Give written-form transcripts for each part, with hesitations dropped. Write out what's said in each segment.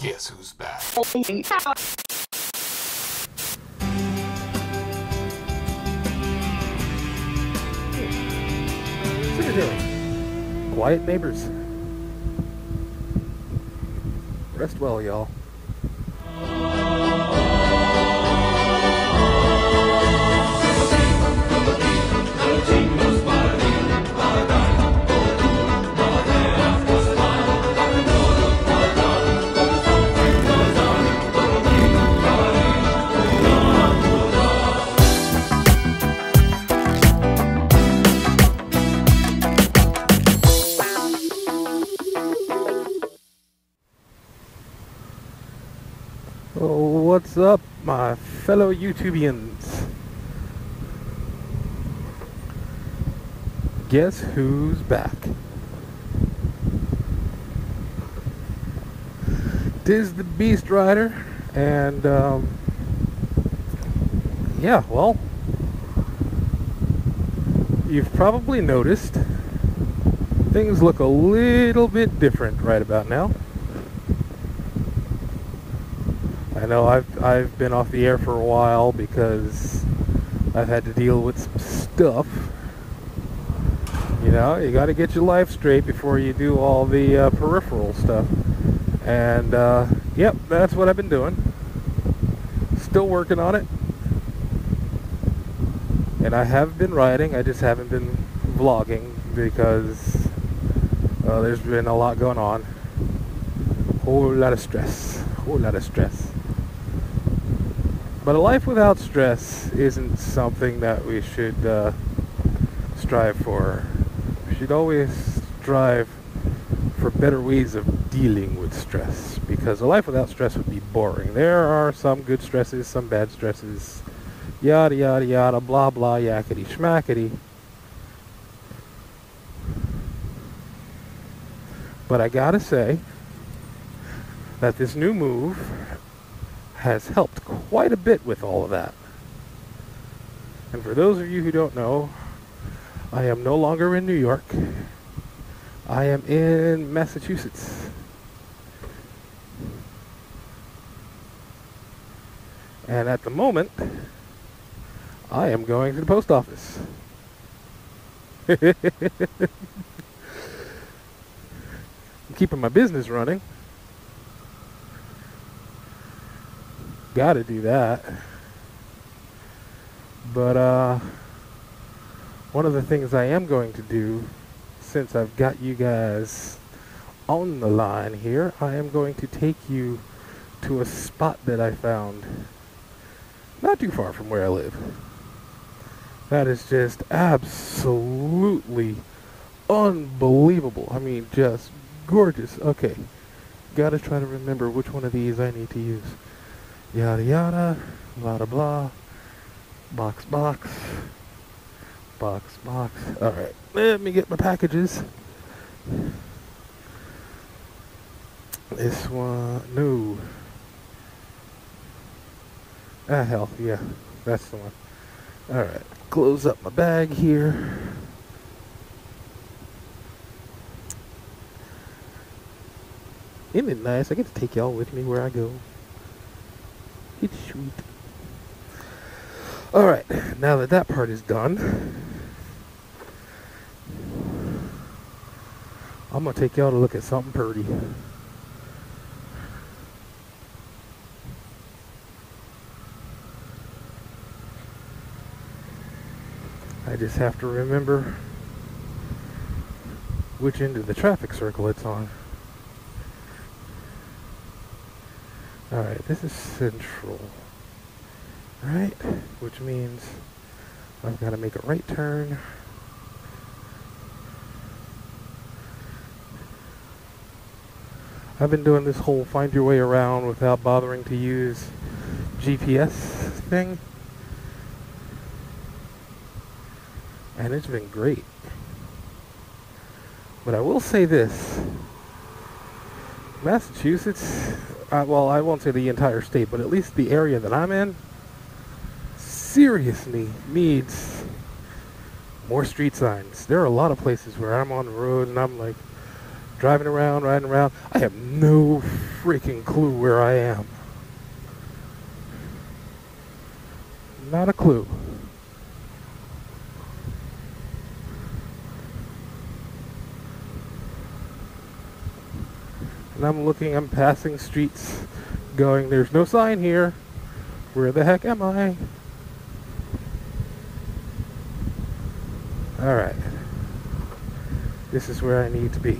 Guess who's back? Quiet neighbors. Rest well, y'all. What's up, my fellow YouTubians? Guess who's back? Tis the Beast Rider, and yeah, well, you've probably noticed things look a little bit different right about now. I know I've been off the air for a while because I've had to deal with some stuff. You know, you got to get your life straight before you do all the peripheral stuff. And yep, that's what I've been doing. Still working on it. And I have been riding. I just haven't been vlogging because there's been a lot going on. Whole lot of stress. Whole lot of stress. But a life without stress isn't something that we should strive for. We should always strive for better ways of dealing with stress, because a life without stress would be boring. There are some good stresses, some bad stresses, yada yada yada, blah blah, yakety schmackety. But I gotta say that this new move has helped quite a bit with all of that. And for those of you who don't know, I am no longer in New York. I am in Massachusetts. And at the moment, I am going to the post office. I'm keeping my business running. Gotta do that. But one of the things I am going to do, since I've got you guys on the line here, I am going to take you to a spot that I found not too far from where I live that is just absolutely unbelievable. I mean, just gorgeous. Okay, gotta try to remember which one of these I need to use. Yada yada, blah blah, box box, box box. Alright, let me get my packages. This one, no. Ah hell, yeah, that's the one. Alright, close up my bag here. Isn't it nice? I get to take y'all with me where I go. It's sweet. Alright, now that that part is done, I'm going to take y'all to look at something pretty. I just have to remember which end of the traffic circle it's on. Alright, this is Central, right? Which means I've got to make a right turn. I've been doing this whole find your way around without bothering to use GPS thing, and it's been great. But I will say this, Massachusetts, well, I won't say the entire state, but at least the area that I'm in, seriously needs more street signs. There are a lot of places where I'm on the road and I'm like driving around, riding around. I have no freaking clue where I am. Not a clue. And I'm looking, I'm passing streets going, there's no sign here. Where the heck am I? Alright. This is where I need to be.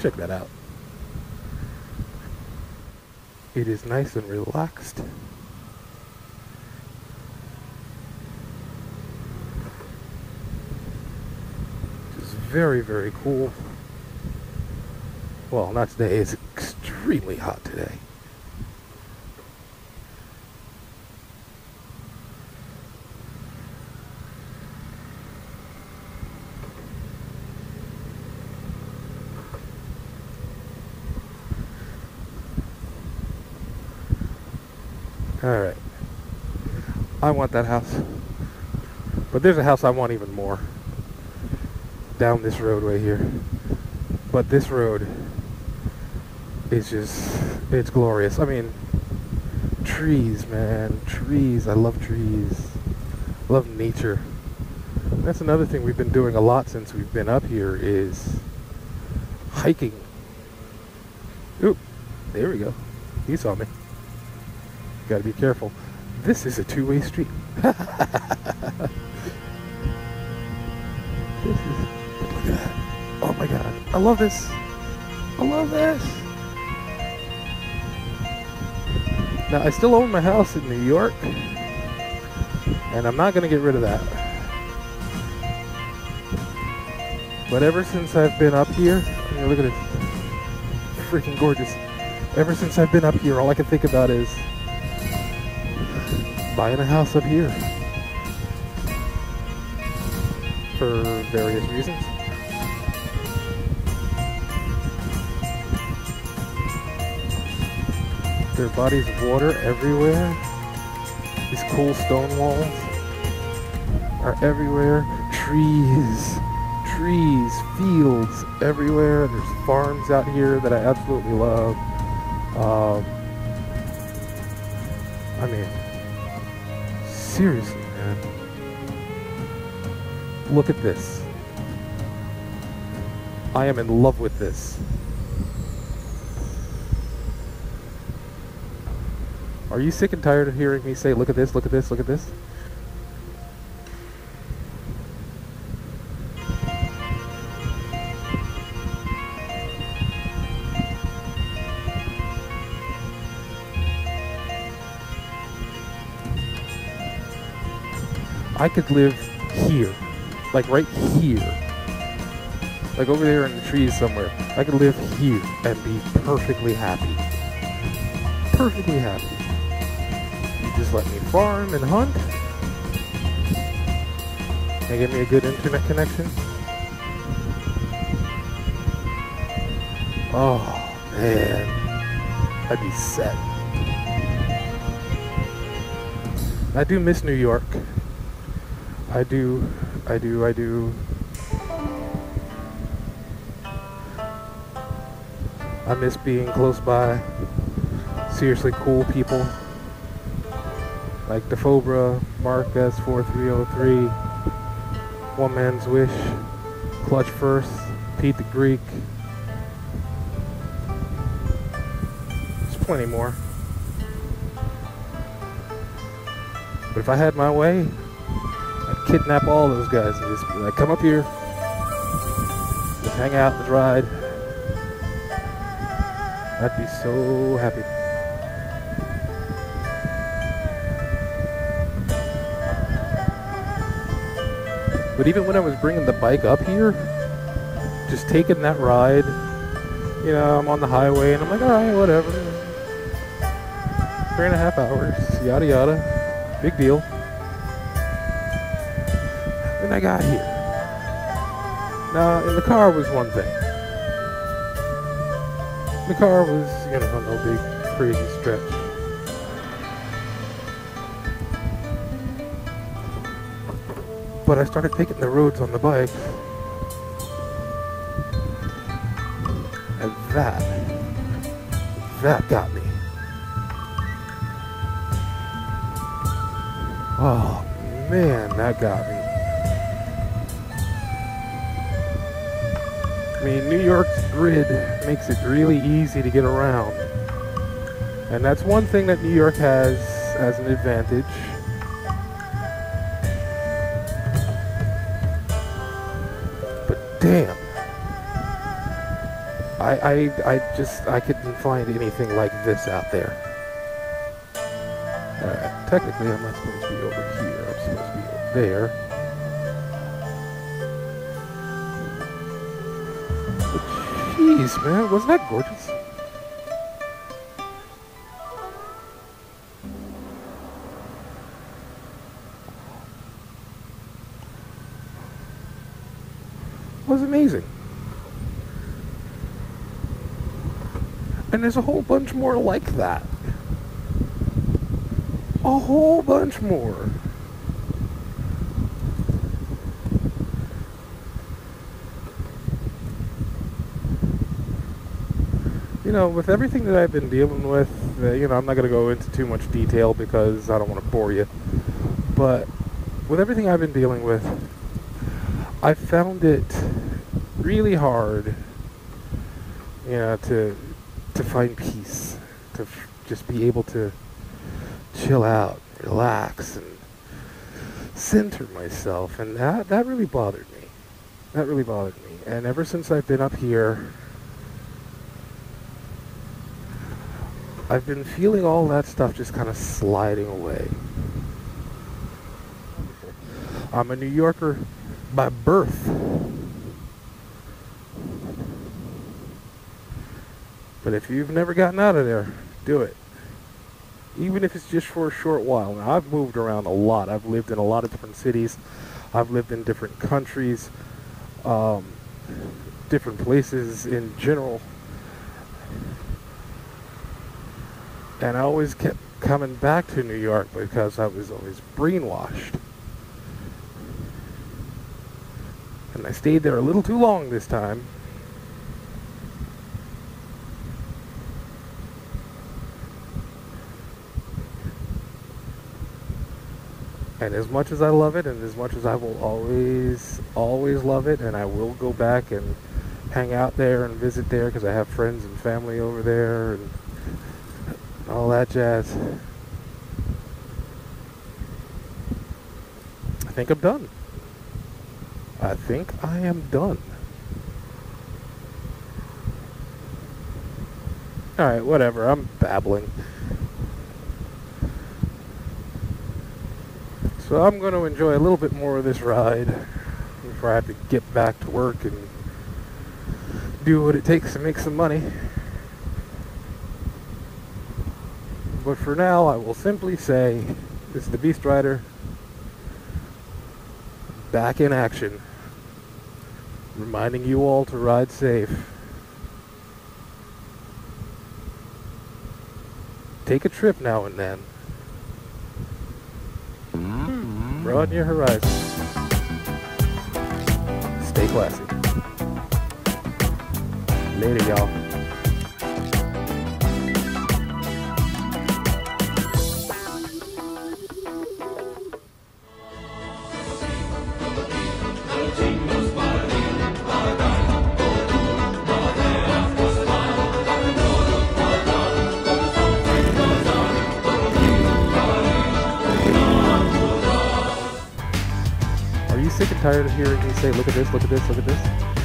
Check that out. It is nice and relaxed. It's very, very cool. Well, not today. It's extremely hot today. Alright. I want that house. But there's a house I want even more. Down this roadway here. But this road is just, it's glorious. I mean, trees, man. Trees. I love trees. I love nature. And that's another thing we've been doing a lot since we've been up here is hiking. Oop. There we go. He saw me. Gotta be careful. This is a two-way street. This is, look at that. Oh my god. I love this. I love this. Now, I still own my house in New York, and I'm not gonna get rid of that. But ever since I've been up here, I mean, look at it. Freaking gorgeous. Ever since I've been up here, all I can think about is buying a house up here for various reasons. There are bodies of water everywhere. These cool stone walls are everywhere. Trees, fields everywhere. There's farms out here that I absolutely love. I mean, seriously, man. Look at this. I am in love with this. Are you sick and tired of hearing me say, look at this, look at this, look at this? I could live here, like right here, like over there in the trees somewhere. I could live here and be perfectly happy. Perfectly happy. You just let me farm and hunt. They give me a good internet connection. Oh man, I'd be set. I do miss New York. I do. I miss being close by seriously cool people like DeFobra, Mark S4303, One Man's Wish, Clutch First, Pete the Greek. There's plenty more. But if I had my way, kidnap all those guys and just be like, come up here, just hang out, let's ride. I'd be so happy. But even when I was bringing the bike up here, just taking that ride, you know, I'm on the highway and I'm like, alright, whatever, 3.5 hours, yada yada, big deal. When I got here. Now, in the car was one thing. The car was, you know, no big crazy stretch. but I started taking the roads on the bike. And that got me. Oh man, that got me. I mean, New York's grid makes it really easy to get around. And that's one thing that New York has as an advantage. But damn, I couldn't find anything like this out there. Alright, technically I'm not supposed to be over here, I'm supposed to be over there. Jeez, man, wasn't that gorgeous? It was amazing. And there's a whole bunch more like that. A whole bunch more. You know, with everything that I've been dealing with, you know, I'm not going to go into too much detail because I don't want to bore you. But with everything I've been dealing with, I found it really hard, you know, to find peace, to just be able to chill out, relax, and center myself. And that really bothered me. That really bothered me. And ever since I've been up here, I've been feeling all that stuff just kind of sliding away. I'm a New Yorker by birth. But if you've never gotten out of there, do it. Even if it's just for a short while. Now, I've moved around a lot. I've lived in a lot of different cities. I've lived in different countries, different places in general. And I always kept coming back to New York because I was always brainwashed. And I stayed there a little too long this time. And as much as I love it, and as much as I will always, always love it, and I will go back and hang out there and visit there because I have friends and family over there, and all that jazz. I think I'm done. I think I am done. Alright, whatever. I'm babbling. So I'm going to enjoy a little bit more of this ride before I have to get back to work and do what it takes to make some money. But for now, I will simply say, this is the Beast Rider, back in action, reminding you all to ride safe. Take a trip now and then. Broaden your horizon. Stay classy. Later, y'all. Tired of hearing me say, look at this, look at this, look at this?